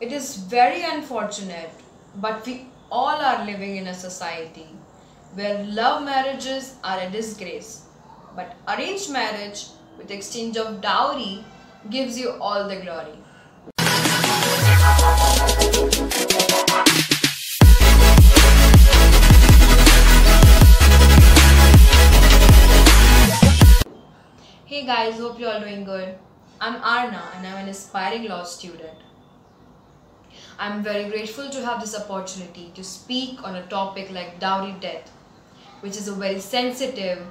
It is very unfortunate, but we all are living in a society where love marriages are a disgrace, but arranged marriage with exchange of dowry gives you all the glory. Hey guys, hope you all doing good. I'm Arna and I'm an aspiring law student. I'm very grateful to have this opportunity to speak on a topic like dowry death, which is a very sensitive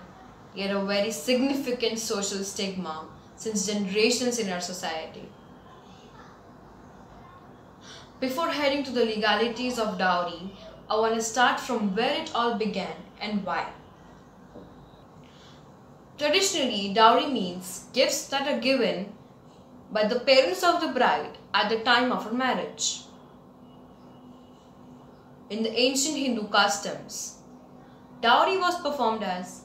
yet a very significant social stigma since generations in our society. Before heading to the legalities of dowry, I want to start from where it all began and why. Traditionally, dowry means gifts that are given by the parents of the bride at the time of her marriage. In the ancient Hindu customs, dowry was performed as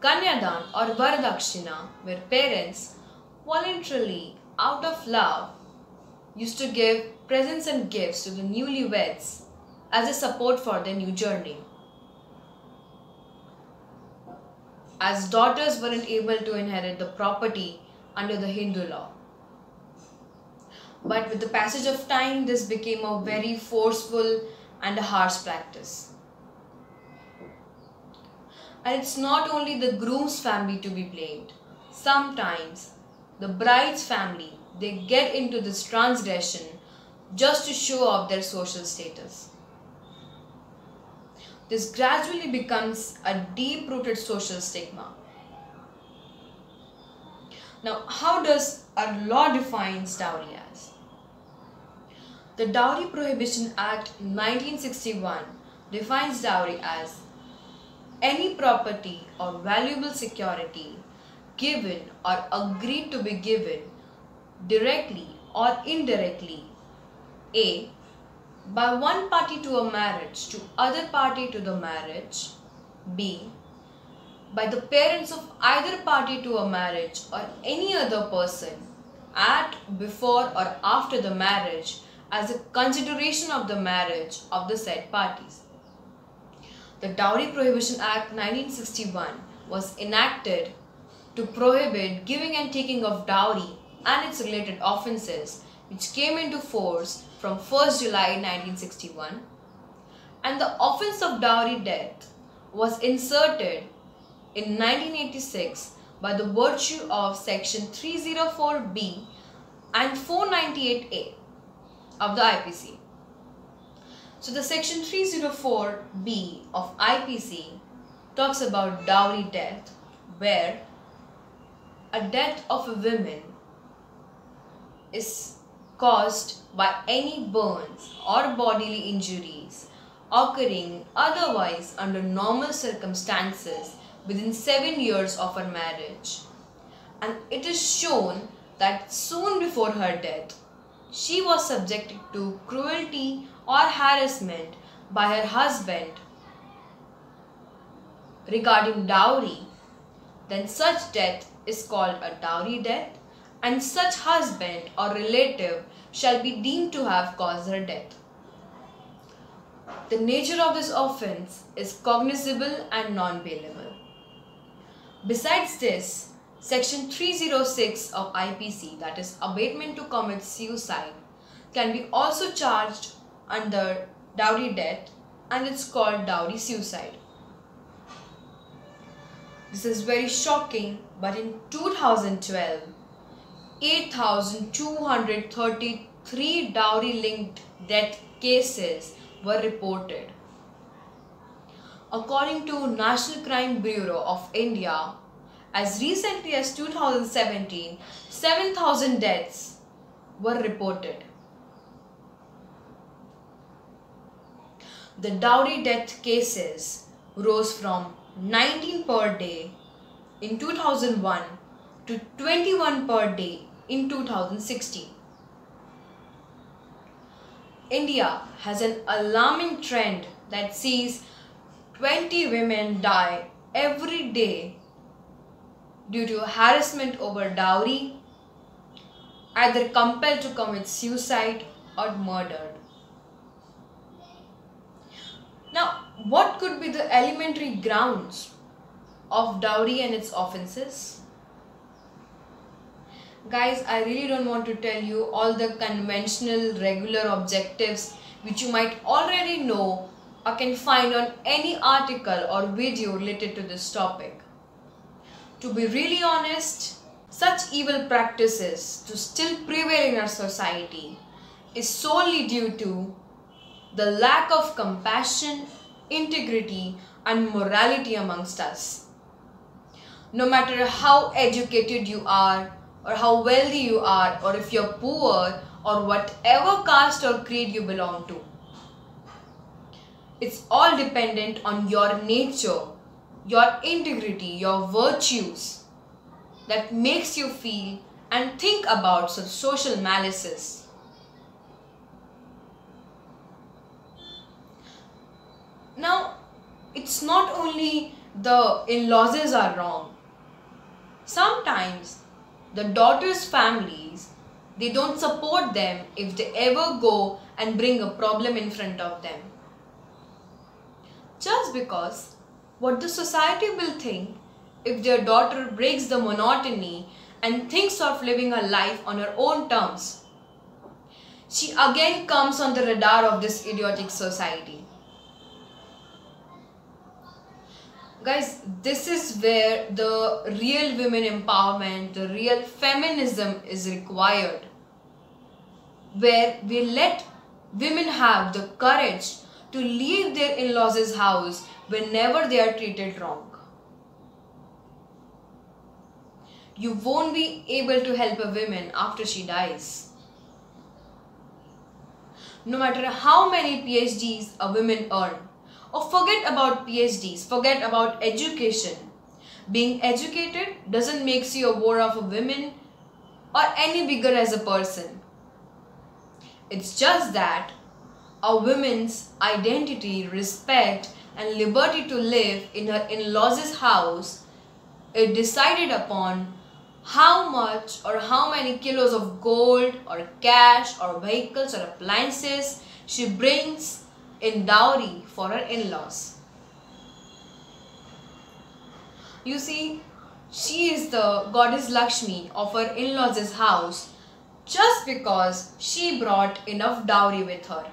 Kanyadan or Vardakshina, where parents voluntarily, out of love, used to give presents and gifts to the newlyweds as a support for their new journey. As daughters weren't able to inherit the property under the Hindu law. But with the passage of time, this became a very forceful and a harsh practice. And it's not only the groom's family to be blamed. Sometimes the bride's family, they get into this transgression just to show off their social status. This gradually becomes a deep-rooted social stigma. Now, how does our law define dowry as? The Dowry Prohibition Act 1961 defines dowry as any property or valuable security given or agreed to be given directly or indirectly, A, by one party to a marriage to other party to the marriage, B, by the parents of either party to a marriage or any other person at, before or after the marriage as a consideration of the marriage of the said parties. The Dowry Prohibition Act 1961 was enacted to prohibit giving and taking of dowry and its related offences, which came into force from 1st July 1961, and the offence of dowry death was inserted in 1986 by the virtue of Section 304B and 498A of the IPC. So the Section 304B of IPC talks about dowry death, where a death of a woman is caused by any burns or bodily injuries occurring otherwise under normal circumstances within 7 years of her marriage, and it is shown that soon before her death she was subjected to cruelty or harassment by her husband regarding dowry, then such death is called a dowry death, and such husband or relative shall be deemed to have caused her death. The nature of this offence is cognizable and non-bailable. Besides this, Section 306 of IPC, that is abatement to commit suicide, can be also charged under dowry death, and it's called dowry suicide. This is very shocking, but in 2012, 8,233 dowry-linked death cases were reported. According to National Crime Bureau of India, as recently as 2017, 7,000 deaths were reported. The dowry death cases rose from 19 per day in 2001 to 21 per day in 2016. India has an alarming trend that sees 20 women die every day due to harassment over dowry, either compelled to commit suicide or murdered. Now, what could be the elementary grounds of dowry and its offenses? Guys, I really don't want to tell you all the conventional regular objectives which you might already know or can find on any article or video related to this topic. To be really honest, such evil practices to still prevail in our society is solely due to the lack of compassion, integrity and morality amongst us. No matter how educated you are, or how wealthy you are, or if you're poor, or whatever caste or creed you belong to. It's all dependent on your nature, your integrity, your virtues that makes you feel and think about such social malices. Now, it's not only the in-laws are wrong. Sometimes the daughters' families, they don't support them if they ever go and bring a problem in front of them. Just because what the society will think if their daughter breaks the monotony and thinks of living her life on her own terms. She again comes on the radar of this idiotic society. Guys, this is where the real women empowerment, the real feminism is required. Where we let women have the courage to leave their in-laws' house whenever they are treated wrong. You won't be able to help a woman after she dies. No matter how many PhDs a woman earns. Or forget about PhDs, forget about education. Being educated doesn't make you a war of a woman or any bigger as a person. It's just that a woman's identity, respect and liberty to live in her in-laws' house is decided upon how much or how many kilos of gold or cash or vehicles or appliances she brings in dowry for her in-laws. You see, she is the goddess Lakshmi of her in-laws' house just because she brought enough dowry with her.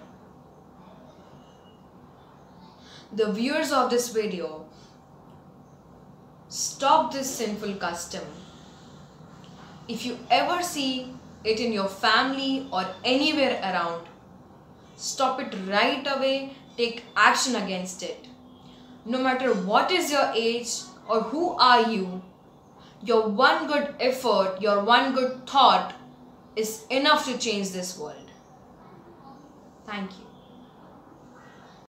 The viewers of this video, stop this sinful custom. If you ever see it in your family or anywhere around, stop it right away, take action against it. No matter what is your age or who are you, your one good effort, your one good thought is enough to change this world. Thank you.